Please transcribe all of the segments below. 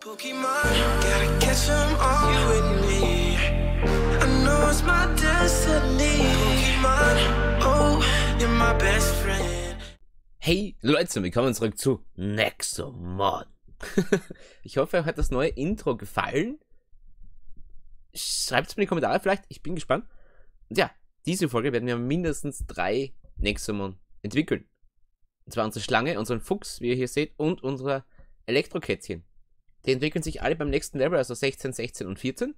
Pokemon, gotta catch them all with me. I know it's my destiny. Pokemon, oh, you're my best friend. Hey Leute, willkommen zurück zu Nexomon. Ich hoffe, euch hat das neue Intro gefallen. Schreibt es mir in die Kommentare vielleicht, ich bin gespannt. Und ja, diese Folge werden wir mindestens 3 Nexomon entwickeln. Und zwar unsere Schlange, unseren Fuchs, wie ihr hier seht, und unser Elektrokätzchen. Die entwickeln sich alle beim nächsten Level, also 16, 16 und 14.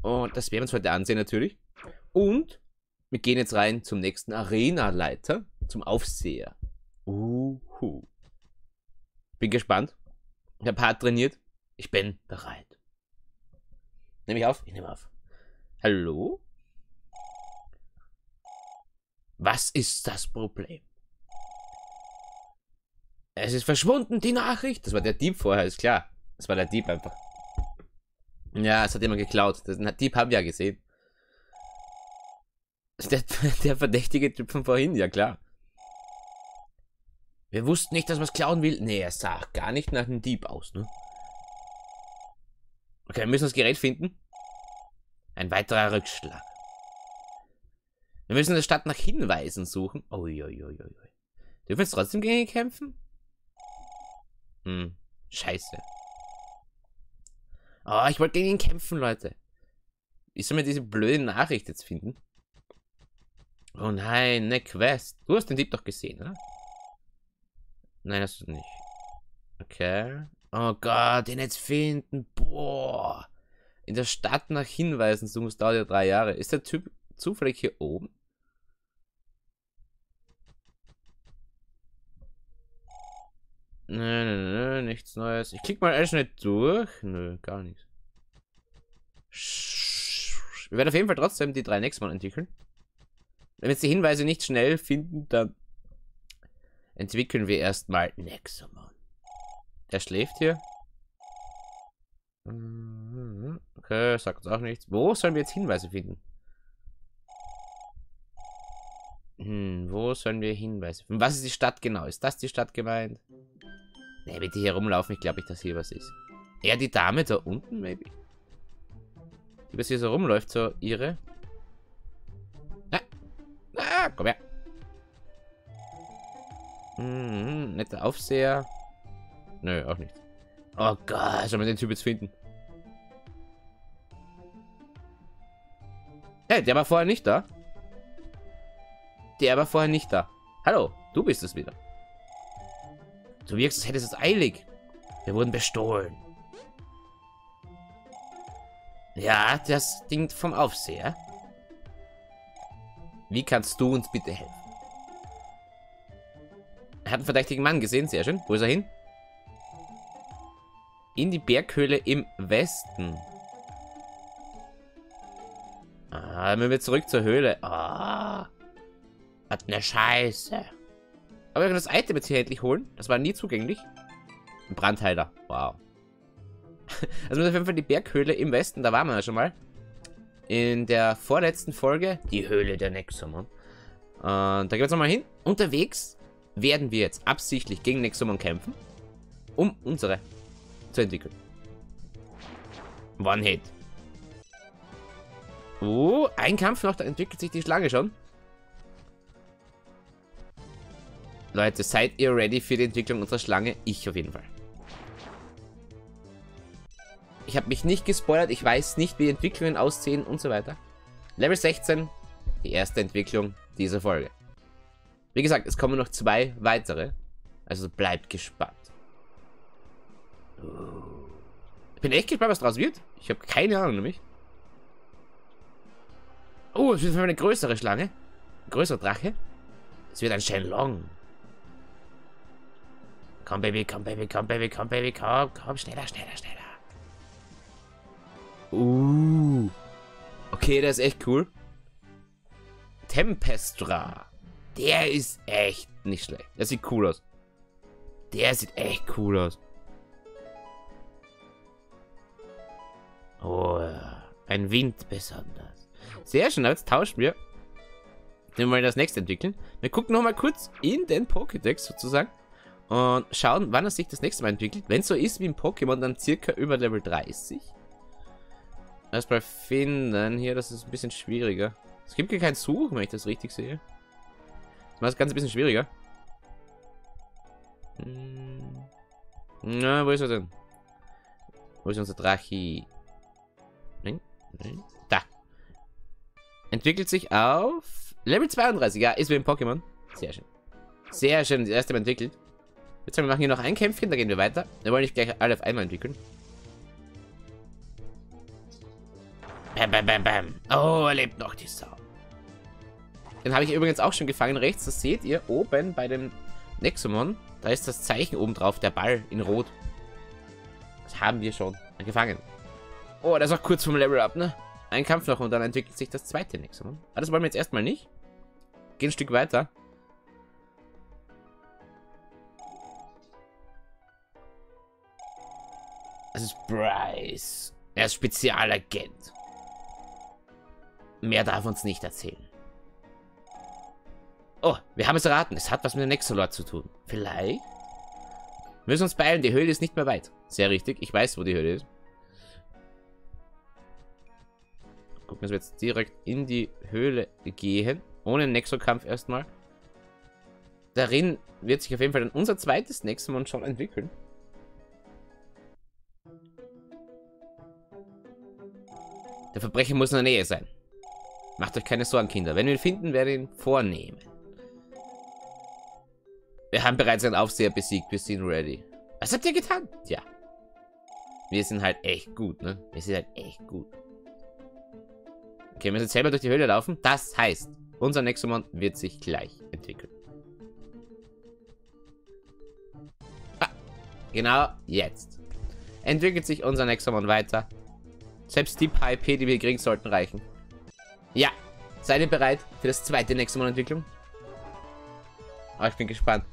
Und das werden wir uns heute ansehen natürlich. Und wir gehen jetzt rein zum nächsten Arena-Leiter, zum Aufseher. Uhu. Bin gespannt. Ich habe hart trainiert. Ich bin bereit. Nehme ich auf? Ich nehme auf. Hallo? Was ist das Problem? Es ist verschwunden, die Nachricht. Das war der Dieb vorher, ist klar. Das war der Dieb einfach. Ja, es hat jemand geklaut. Den Dieb haben wir ja gesehen. Der verdächtige Typ von vorhin, ja klar. Wir wussten nicht, dass man es klauen will. Nee, er sah gar nicht nach einem Dieb aus, ne? Okay, wir müssen das Gerät finden. Ein weiterer Rückschlag. Wir müssen in der Stadt nach Hinweisen suchen. Uiuiuiui. Dürfen wir jetzt trotzdem gegen ihn kämpfen? Hm, scheiße. Oh, ich wollte gegen ihn kämpfen, Leute. Ich soll mir diese blöde Nachricht jetzt finden. Oh nein, ne Quest. Du hast den Dieb doch gesehen, oder? Nein, hast du nicht. Okay. Oh Gott, den jetzt finden. Boah. In der Stadt nach Hinweisen suchen, es dauert ja 3 Jahre. Ist der Typ zufällig hier oben? Nö, nö, nö, nichts Neues. Ich klicke mal erst nicht durch. Nö, gar nichts. Wir werden auf jeden Fall trotzdem die 3 Nexomon entwickeln. Wenn wir jetzt die Hinweise nicht schnell finden, dann entwickeln wir erstmal Nexomon. Der schläft hier. Okay, sagt uns auch nichts. Wo sollen wir jetzt Hinweise finden? Wo sollen wir Hinweise finden? Was ist die Stadt genau? Ist das die Stadt gemeint? Ne, bitte hier rumlaufen. Ich glaube nicht, dass hier was ist. Ja, die Dame da unten, maybe. Die, was hier so rumläuft, so ihre. Na, na, komm her. Netter Aufseher. Nö, auch nicht. Oh Gott, soll man den Typ jetzt finden? Hey, der war vorher nicht da. Der war vorher nicht da. Hallo, du bist es wieder. Du wirkst, als hättest du es eilig. Wir wurden bestohlen. Ja, das Ding vom Aufseher. Wie kannst du uns bitte helfen? Er hat einen verdächtigen Mann gesehen, sehr schön. Wo ist er hin? In die Berghöhle im Westen. Ah, dann müssen wir zurück zur Höhle. Ah. Hat eine Scheiße. Aber wir können das Item jetzt hier endlich holen. Das war nie zugänglich. Ein Brandheiler. Wow. Also auf jeden Fall die Berghöhle im Westen. Da waren wir ja schon mal. In der vorletzten Folge. Die Höhle der Nexomon. Und da gehen wir jetzt nochmal hin. Unterwegs werden wir jetzt absichtlich gegen Nexomon kämpfen. Um unsere zu entwickeln. One Hit. Oh, ein Kampf noch. Da entwickelt sich die Schlange schon. Leute, seid ihr ready für die Entwicklung unserer Schlange? Ich auf jeden Fall. Ich habe mich nicht gespoilert. Ich weiß nicht, wie Entwicklungen aussehen und so weiter. Level 16, die erste Entwicklung dieser Folge. Wie gesagt, es kommen noch 2 weitere. Also bleibt gespannt. Ich bin echt gespannt, was draus wird. Ich habe keine Ahnung nämlich. Oh, es wird eine größere Schlange. Ein größerer Drache. Es wird ein Shenlong. Komm, Baby, komm, Baby, komm, Baby, komm, Baby, komm, komm, schneller, schneller, schneller. Okay, der ist echt cool. Tempestra. Der ist echt nicht schlecht. Der sieht cool aus. Der sieht echt cool aus. Oh, ein Wind besonders. Sehr schön, aber jetzt tauschen wir. Wir wollen das nächste entwickeln. Wir gucken nochmal kurz in den Pokédex sozusagen. Und schauen, wann er sich das nächste Mal entwickelt. Wenn es so ist wie im Pokémon, dann circa über Level 30. Erstmal finden hier, das ist ein bisschen schwieriger. Es gibt hier keinen Suchen, wenn ich das richtig sehe. Das macht das Ganze ein bisschen schwieriger. Hm. Na, wo ist er denn? Wo ist unser Drachi? Nein, nein. Da. Entwickelt sich auf Level 32. Ja, ist wie im Pokémon. Sehr schön. Sehr schön, das erste Mal entwickelt. Jetzt machen wir hier noch ein Kämpfchen, da gehen wir weiter. Wir wollen nicht gleich alle auf einmal entwickeln. Bam, bam, bam, bam. Oh, er lebt noch, die Sau. Den habe ich übrigens auch schon gefangen. Rechts, das seht ihr, oben bei dem Nexomon. Da ist das Zeichen oben drauf, der Ball in Rot. Das haben wir schon gefangen. Oh, das ist auch kurz vom Level Up, ne? Ein Kampf noch und dann entwickelt sich das zweite Nexomon. Aber das wollen wir jetzt erstmal nicht. Gehen ein Stück weiter. Das ist Bryce. Er ist Spezialagent. Mehr darf uns nicht erzählen. Oh, wir haben es erraten. Es hat was mit dem Nexolord zu tun. Vielleicht? Wir müssen uns beeilen. Die Höhle ist nicht mehr weit. Sehr richtig. Ich weiß, wo die Höhle ist. Gucken, dass wir jetzt direkt in die Höhle gehen. Ohne Nexo-Kampf erstmal. Darin wird sich auf jeden Fall dann unser zweites Nexomon schon entwickeln. Der Verbrecher muss in der Nähe sein. Macht euch keine Sorgen, Kinder. Wenn wir ihn finden, werden wir ihn vornehmen. Wir haben bereits einen Aufseher besiegt. Wir sind ready. Was habt ihr getan? Tja. Wir sind halt echt gut, ne? Wir sind halt echt gut. Okay, wir müssen jetzt selber durch die Höhle laufen. Das heißt, unser Nexomon wird sich gleich entwickeln. Ah, genau jetzt. Entwickelt sich unser Nexomon weiter. Selbst die paar IP, die wir kriegen, sollten reichen. Ja, seid ihr bereit für das zweite Nexomon-Entwicklung? Aber ich bin gespannt.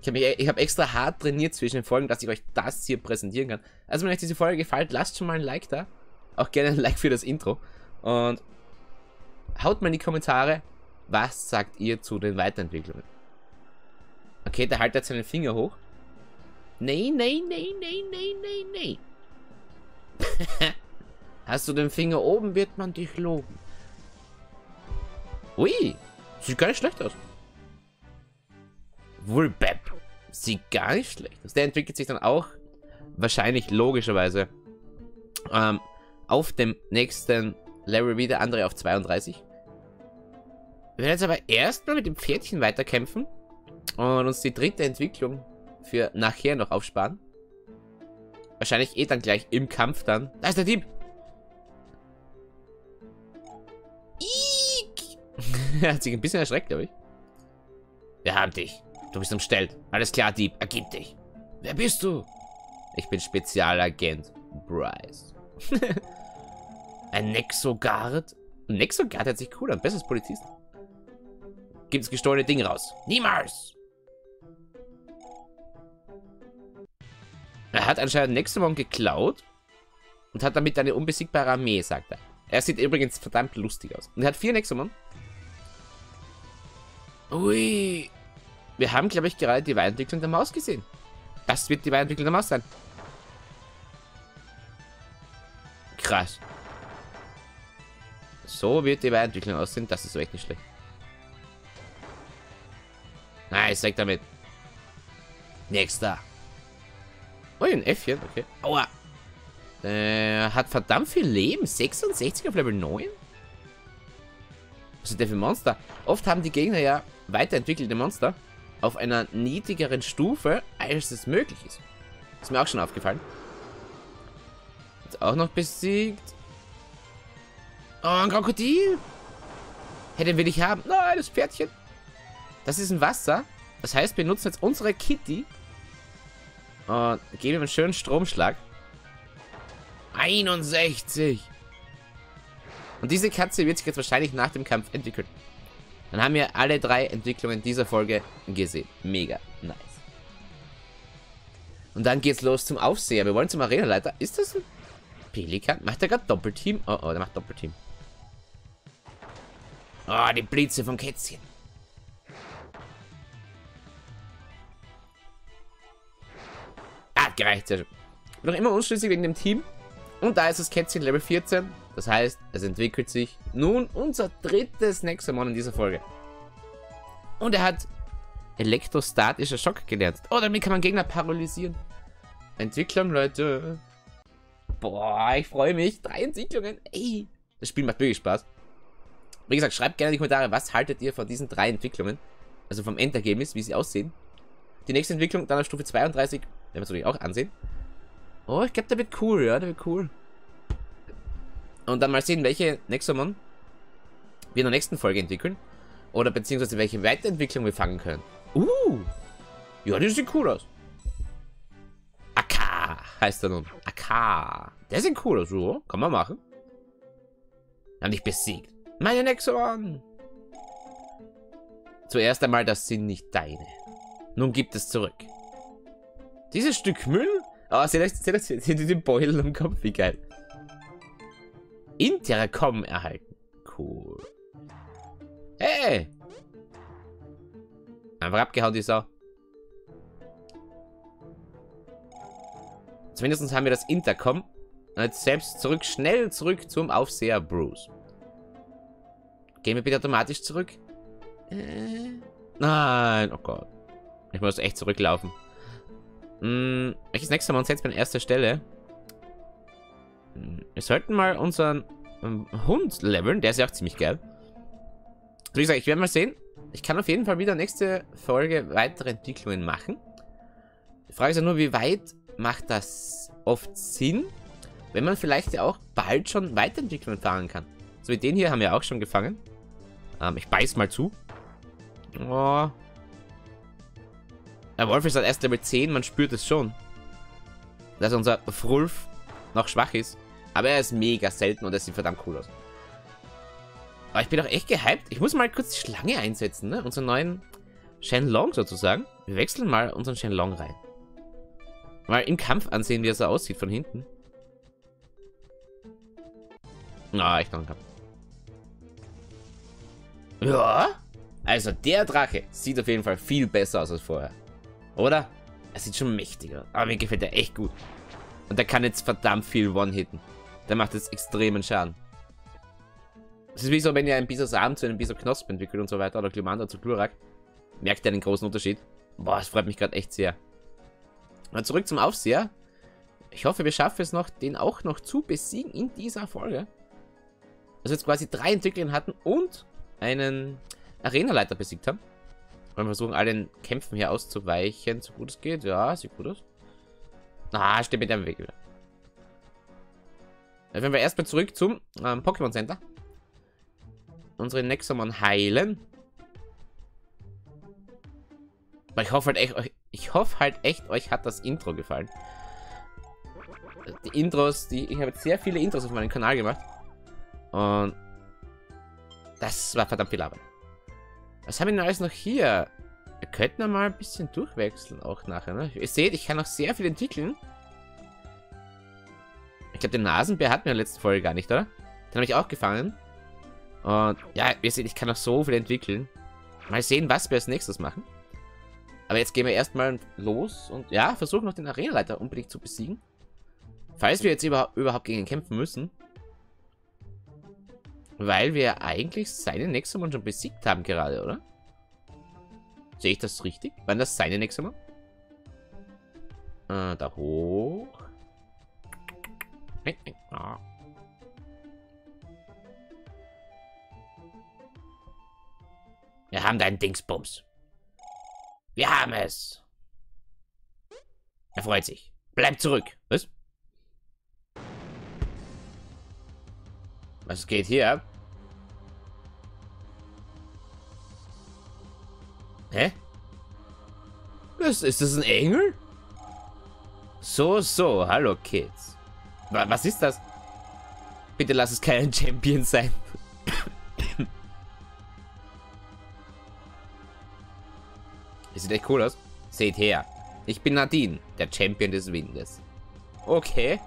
Ich habe extra hart trainiert zwischen den Folgen, dass ich euch das hier präsentieren kann. Also wenn euch diese Folge gefällt, lasst schon mal ein Like da. Auch gerne ein Like für das Intro. Und haut mal in die Kommentare, was sagt ihr zu den Weiterentwicklungen? Okay, der haltet seinen Finger hoch. Nee, nee, nee, nee, nee, nee, nee. Hast du den Finger oben, wird man dich loben. Ui, sieht gar nicht schlecht aus. Wulbep, sieht gar nicht schlecht aus. Der entwickelt sich dann auch wahrscheinlich logischerweise auf dem nächsten Level wie der andere auf 32. Wir werden jetzt aber erstmal mit dem Pferdchen weiterkämpfen und uns die dritte Entwicklung für nachher noch aufsparen. Wahrscheinlich eh dann gleich im Kampf dann. Da ist der Dieb! Er hat sich ein bisschen erschreckt, glaube ich. Wir haben dich. Du bist umstellt. Alles klar, Dieb. Ergib dich. Wer bist du? Ich bin Spezialagent Bryce. Ein Nexoguard? Nexoguard hört sich cool an. Besseres Polizist. Gibt's gestohlene Dinge raus. Niemals! Er hat anscheinend Nexomon geklaut und hat damit eine unbesiegbare Armee, sagt er. Er sieht übrigens verdammt lustig aus. Und er hat 4 Nexomon. Ui. Wir haben, glaube ich, gerade die Weiterentwicklung der Maus gesehen. Das wird die Weiterentwicklung der Maus sein. Krass. So wird die Weiterentwicklung aussehen. Das ist echt nicht schlecht. Nice, weg damit. Nächster. Oh, ein Äffchen, okay. Aua. Hat verdammt viel Leben. 66 auf Level 9? Was ist der für Monster? Oft haben die Gegner ja weiterentwickelte Monster auf einer niedrigeren Stufe, als es möglich ist. Ist mir auch schon aufgefallen. Jetzt auch noch besiegt. Oh, ein Krokodil. Hey, den will ich haben. Nein, das Pferdchen. Das ist ein Wasser. Das heißt, wir nutzen jetzt unsere Kitty. Und geben ihm einen schönen Stromschlag. 61. Und diese Katze wird sich jetzt wahrscheinlich nach dem Kampf entwickeln. Dann haben wir alle 3 Entwicklungen dieser Folge gesehen. Mega nice. Und dann geht's los zum Aufseher. Wir wollen zum Arenaleiter. Ist das ein Pelikan? Macht er gerade Doppelteam? Oh, oh, der macht Doppelteam. Oh, die Blitze vom Kätzchen. gereicht. Noch immer unschlüssig wegen dem Team. Und da ist das Kätzchen Level 14. Das heißt, es entwickelt sich nun unser drittes Nexomon in dieser Folge. Und er hat elektrostatischer Schock gelernt. Oh, damit kann man Gegner paralysieren. Entwicklung, Leute. Boah, ich freue mich. 3 Entwicklungen. Ey. Das Spiel macht wirklich Spaß. Wie gesagt, schreibt gerne in die Kommentare, was haltet ihr von diesen 3 Entwicklungen? Also vom Endergebnis, wie sie aussehen. Die nächste Entwicklung dann auf Stufe 32, werden wir es natürlich auch ansehen. Oh, ich glaube, der wird cool, ja, der wird cool. Und dann mal sehen, welche Nexomon wir in der nächsten Folge entwickeln. Oder beziehungsweise welche Weiterentwicklung wir fangen können. Ja, die sieht cool aus. Aka heißt er nun. Aka. Der sieht cool aus, so. Kann man machen. Wir haben dich besiegt. Meine Nexomon! Zuerst einmal, das sind nicht deine. Nun gibt es zurück. Dieses Stück Müll? Oh, seht euch den Beutel am Kopf, wie geil. Intercom erhalten. Cool. Hey! Einfach abgehauen, die Sau. Zumindest haben wir das Intercom. Und jetzt selbst zurück, schnell zurück zum Aufseher Bruce. Gehen wir bitte automatisch zurück? Nein, oh Gott. Ich muss echt zurücklaufen. Welches nächste Mal uns jetzt an erster Stelle? Wir sollten mal unseren Hund leveln. Der ist ja auch ziemlich geil. Wie gesagt, ich werde mal sehen. Ich kann auf jeden Fall wieder nächste Folge weitere Entwicklungen machen. Die Frage ist ja nur, wie weit macht das oft Sinn, wenn man vielleicht ja auch bald schon Weiterentwicklungen fahren kann. So wie den hier haben wir auch schon gefangen. Ich beiß mal zu. Oh. Der Wolf ist halt erst Level 10, man spürt es schon. Dass unser Frulf noch schwach ist. Aber er ist mega selten und er sieht verdammt cool aus. Aber ich bin auch echt gehypt. Ich muss mal kurz die Schlange einsetzen, ne? Unseren neuen Shenlong sozusagen. Wir wechseln mal unseren Shenlong rein. Mal im Kampf ansehen, wie er so aussieht von hinten. Na, echt noch ein Kampf. Ja, also der Drache sieht auf jeden Fall viel besser aus als vorher. Oder? Er sieht schon mächtiger. Aber mir gefällt er echt gut. Und der kann jetzt verdammt viel One-Hitten. Der macht jetzt extremen Schaden. Es ist wie so, wenn ihr einen Bisasam zu einem Bisaknospen entwickelt und so weiter. Oder Glumanda zu Glurak. Merkt ihr einen großen Unterschied? Boah, das freut mich gerade echt sehr. Und zurück zum Aufseher. Ich hoffe, wir schaffen es noch, den auch noch zu besiegen in dieser Folge. Also jetzt quasi 3 Entwicklungen hatten und einen Arenaleiter besiegt haben. Wollen wir versuchen, allen Kämpfen hier auszuweichen, so gut es geht. Ja, sieht gut aus. Ah, steht mit dem Weg wieder. Dann werden wir erstmal zurück zum Pokémon Center. Unsere Nexomon heilen. Aber ich hoffe halt echt, euch hat das Intro gefallen. Die Intros, ich habe jetzt sehr viele Intros auf meinem Kanal gemacht. Und das war verdammt viel Arbeit. Was haben wir denn alles noch hier? Wir könnten ja mal ein bisschen durchwechseln auch nachher. Ne? Ihr seht, ich kann noch sehr viel entwickeln. Ich glaube, den Nasenbär hatten wir in der letzten Folge gar nicht, oder? Den habe ich auch gefangen. Und ja, ihr seht, ich kann noch so viel entwickeln. Mal sehen, was wir als nächstes machen. Aber jetzt gehen wir erstmal los und ja, versuchen noch den Arenaleiter unbedingt zu besiegen. Falls wir jetzt überhaupt gegen ihn kämpfen müssen. Weil wir eigentlich seine Nexomon schon besiegt haben gerade, oder? Sehe ich das richtig? Waren das seine Nexomon? Da hoch. Wir haben deinen Dingsbums. Wir haben es. Er freut sich. Bleib zurück. Was? Was geht hier ab? Hä? Ist das ein Engel? So, hallo Kids. Was ist das? Bitte lass es kein Champion sein. Das sieht echt cool aus. Seht her. Ich bin Nadine, der Champion des Windes. Okay.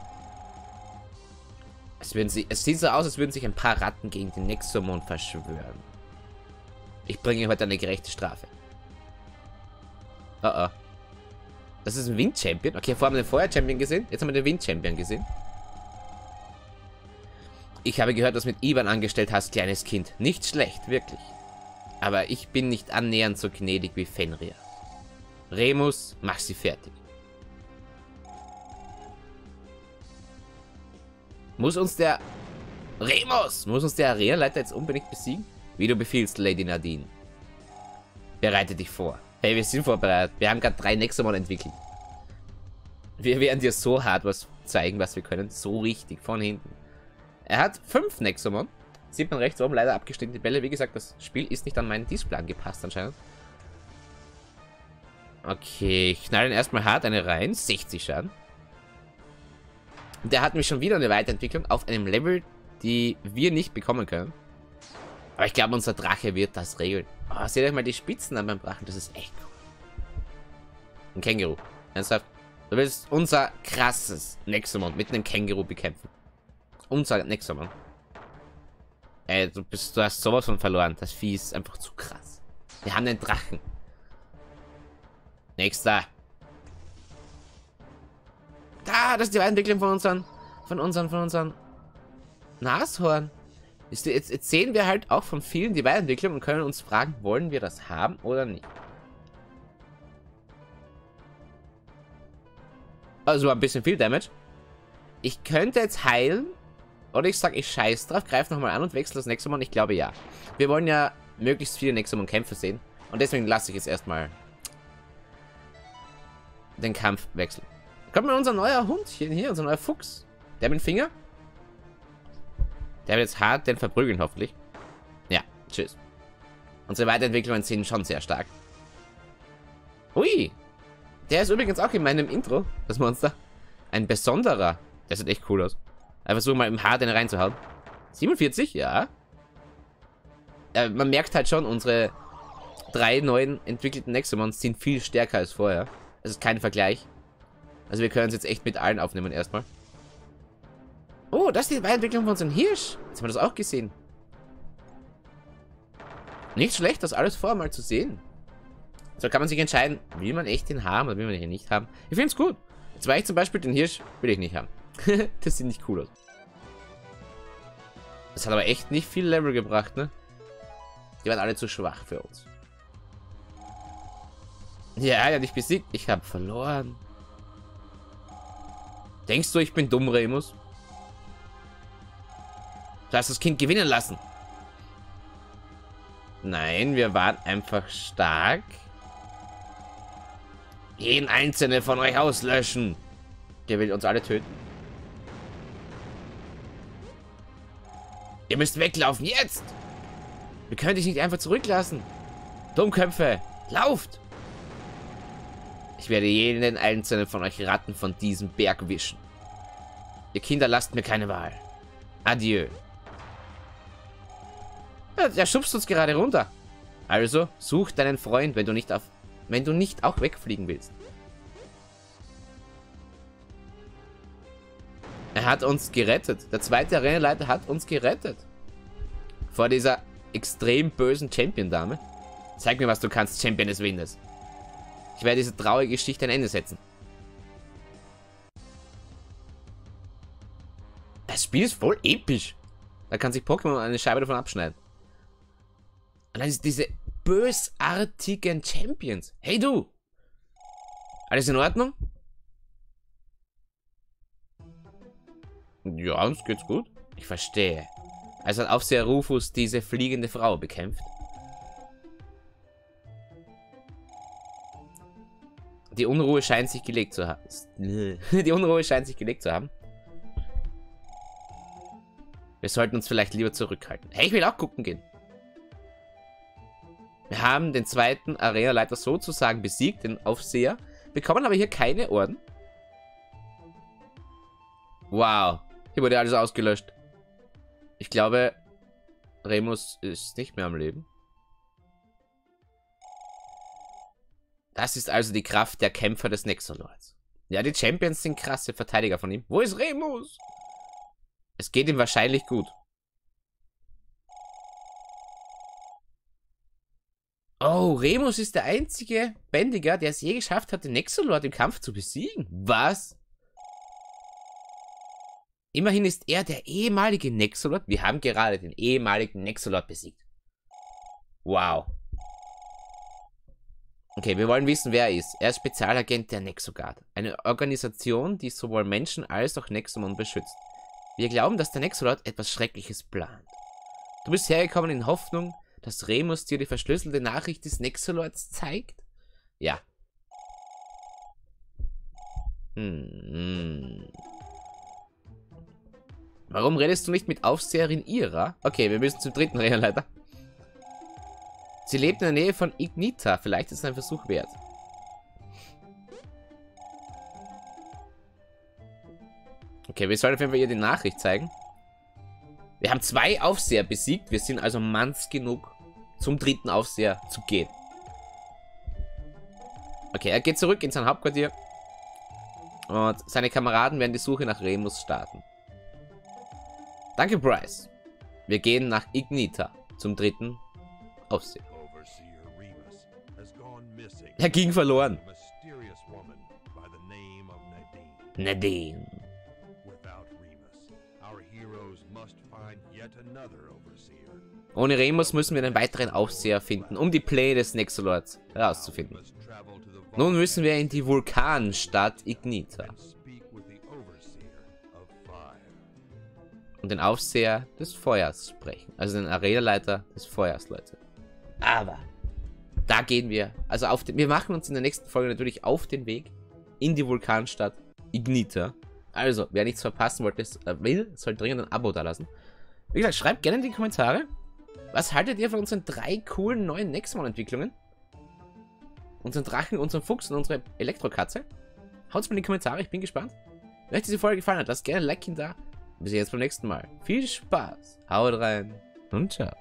Es sieht so aus, als würden sich ein paar Ratten gegen den Nexomon verschwören. Ich bringe heute eine gerechte Strafe. Oh oh. Das ist ein Wind-Champion. Okay, vorher haben wir den Feuer-Champion gesehen. Jetzt haben wir den Wind-Champion gesehen. Ich habe gehört, was du mit Ivan angestellt hast, kleines Kind. Nicht schlecht, wirklich. Aber ich bin nicht annähernd so gnädig wie Fenrir. Remus, mach sie fertig. Muss uns der Arenaleiter jetzt unbedingt besiegen? Wie du befiehlst, Lady Nadine. Bereite dich vor. Hey, wir sind vorbereitet. Wir haben gerade 3 Nexomon entwickelt. Wir werden dir so hart was zeigen, was wir können. So richtig, von hinten. Er hat 5 Nexomon. Sieht man rechts oben, leider abgeschnittene Bälle. Wie gesagt, das Spiel ist nicht an meinen Display angepasst anscheinend. Okay, ich knall ihn erstmal hart eine rein. 60 Schaden. Der hat mich schon wieder eine Weiterentwicklung auf einem Level, die wir nicht bekommen können. Aber ich glaube, unser Drache wird das regeln. Oh, seht euch mal die Spitzen an meinem Drachen. Das ist echt cool. Ein Känguru. Ernsthaft? Du willst unser krasses Nexomon mit einem Känguru bekämpfen. Unser Nexomon. Ey, du hast sowas von verloren. Das Vieh ist einfach zu krass. Wir haben einen Drachen. Nächster. Da, das ist die Weiterentwicklung von unseren Nashorn. Jetzt sehen wir halt auch von vielen die Weiterentwicklung und können uns fragen, wollen wir das haben oder nicht. Also ein bisschen viel Damage. Ich könnte jetzt heilen. Oder ich sage, ich scheiß drauf, greife nochmal an und wechsle das Nexomon. Ich glaube ja. Wir wollen ja möglichst viele Nexomon-Kämpfe sehen. Und deswegen lasse ich jetzt erstmal den Kampf wechseln. Kommt mal unser neuer Hundchen hier, unser neuer Fuchs. Der mit dem Finger. Der wird jetzt hart den verprügeln, hoffentlich. Ja, tschüss. Unsere Weiterentwicklungen sind schon sehr stark. Ui! Der ist übrigens auch in meinem Intro, das Monster. Ein besonderer. Der sieht echt cool aus. Ich versuche mal im Hart den reinzuhauen. 47, ja. Man merkt halt schon, unsere 3 neuen entwickelten Nexomons sind viel stärker als vorher. Es ist kein Vergleich. Also wir können es jetzt echt mit allen aufnehmen erstmal. Oh, das ist die Weiterentwicklung von unserem Hirsch. Jetzt haben wir das auch gesehen. Nicht schlecht, das alles vorher mal zu sehen. So kann man sich entscheiden, will man echt den haben oder will man den nicht haben. Ich finde es gut. Jetzt war ich zum Beispiel den Hirsch, will ich nicht haben. Das sieht nicht cool aus. Das hat aber echt nicht viel Level gebracht, ne? Die waren alle zu schwach für uns. Ja, er hat dich besiegt. Ich habe verloren. Denkst du, ich bin dumm, Remus? Du hast das Kind gewinnen lassen. Nein, wir waren einfach stark. Jeden einzelnen von euch auslöschen. Der will uns alle töten. Ihr müsst weglaufen, jetzt! Wir können dich nicht einfach zurücklassen. Dummköpfe, lauft! Ich werde jeden einzelnen von euch Ratten von diesem Berg wischen. Ihr Kinder, lasst mir keine Wahl. Adieu. Ja, der schubst uns gerade runter. Also, such deinen Freund, wenn du nicht auch wegfliegen willst. Er hat uns gerettet. Der zweite Arenaleiter hat uns gerettet. Vor dieser extrem bösen Champion-Dame. Zeig mir, was du kannst, Champion des Windes. Ich werde diese traurige Geschichte ein Ende setzen. Das Spiel ist voll episch. Da kann sich Pokémon eine Scheibe davon abschneiden. Und dann ist diese bösartigen Champions. Hey du! Alles in Ordnung? Ja, uns geht's gut. Ich verstehe. Also hat Aufseher Rufus diese fliegende Frau bekämpft. Die Unruhe scheint sich gelegt zu haben. Die Unruhe scheint sich gelegt zu haben. Wir sollten uns vielleicht lieber zurückhalten. Hey, ich will auch gucken gehen. Wir haben den zweiten Arenaleiter sozusagen besiegt, den Aufseher. Bekommen aber hier keine Orden. Wow. Hier wurde alles ausgelöscht. Ich glaube, Remus ist nicht mehr am Leben. Das ist also die Kraft der Kämpfer des Nexolords. Ja, die Champions sind krasse Verteidiger von ihm. Wo ist Remus? Es geht ihm wahrscheinlich gut. Oh, Remus ist der einzige Bändiger, der es je geschafft hat, den Nexolord im Kampf zu besiegen. Was? Immerhin ist er der ehemalige Nexolord. Wir haben gerade den ehemaligen Nexolord besiegt. Wow. Okay, wir wollen wissen, wer er ist. Er ist Spezialagent der Nexoguard. Eine Organisation, die sowohl Menschen als auch Nexomon beschützt. Wir glauben, dass der Nexolord etwas Schreckliches plant. Du bist hergekommen in Hoffnung, dass Remus dir die verschlüsselte Nachricht des Nexolords zeigt? Ja. Warum redest du nicht mit Aufseherin Ira? Okay, wir müssen zum dritten reden, Leute. Sie lebt in der Nähe von Ignita. Vielleicht ist es ein Versuch wert. Okay, wir sollen auf jeden Fall ihr die Nachricht zeigen. Wir haben 2 Aufseher besiegt. Wir sind also manns genug, zum dritten Aufseher zu gehen. Okay, er geht zurück in sein Hauptquartier. Und seine Kameraden werden die Suche nach Remus starten. Danke, Bryce. Wir gehen nach Ignita, zum dritten Aufseher. Er ging verloren. Nadine. Ohne Remus müssen wir einen weiteren Aufseher finden, um die Pläne des Nexolords herauszufinden. Nun müssen wir in die Vulkanstadt Ignita und den Aufseher des Feuers sprechen, also den Arenaleiter des Feuers, Leute. Aber da gehen wir, also wir machen uns in der nächsten Folge natürlich auf den Weg in die Vulkanstadt Ignita. Also, wer nichts verpassen will, soll dringend ein Abo dalassen. Wie gesagt, schreibt gerne in die Kommentare, was haltet ihr von unseren 3 coolen neuen Nexomon-Entwicklungen? Unseren Drachen, unseren Fuchs und unsere Elektrokatze? Haut's mal in die Kommentare, ich bin gespannt. Wenn euch diese Folge gefallen hat, lasst gerne ein Like da. Wir sehen uns beim nächsten Mal. Viel Spaß, haut rein und ciao.